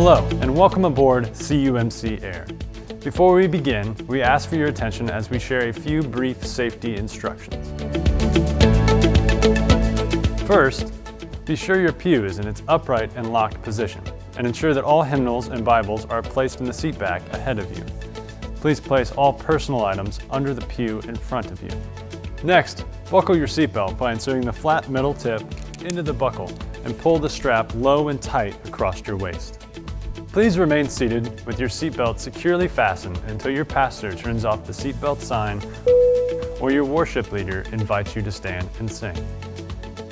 Hello and welcome aboard CUMC Air. Before we begin, we ask for your attention as we share a few brief safety instructions. First, be sure your pew is in its upright and locked position, and ensure that all hymnals and Bibles are placed in the seat back ahead of you. Please place all personal items under the pew in front of you. Next, buckle your seatbelt by inserting the flat metal tip into the buckle and pull the strap low and tight across your waist. Please remain seated with your seatbelt securely fastened until your pastor turns off the seatbelt sign or your worship leader invites you to stand and sing.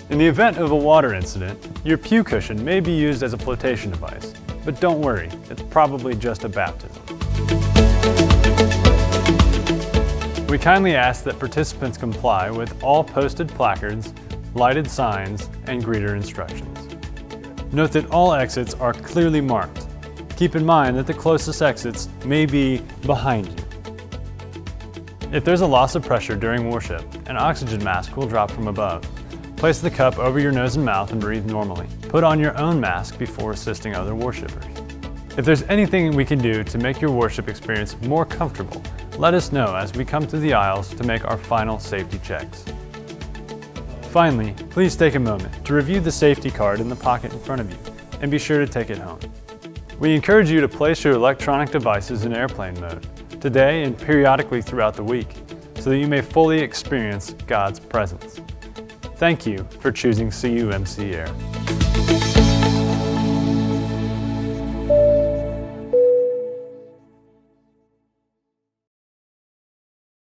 In the event of a water incident, your pew cushion may be used as a flotation device, but don't worry, it's probably just a baptism. We kindly ask that participants comply with all posted placards, lighted signs, and greeter instructions. Note that all exits are clearly marked. Keep in mind that the closest exits may be behind you. If there's a loss of pressure during worship, an oxygen mask will drop from above. Place the cup over your nose and mouth and breathe normally. Put on your own mask before assisting other worshipers. If there's anything we can do to make your worship experience more comfortable, let us know as we come through the aisles to make our final safety checks. Finally, please take a moment to review the safety card in the pocket in front of you, and be sure to take it home. We encourage you to place your electronic devices in airplane mode, today and periodically throughout the week, so that you may fully experience God's presence. Thank you for choosing CUMC Air.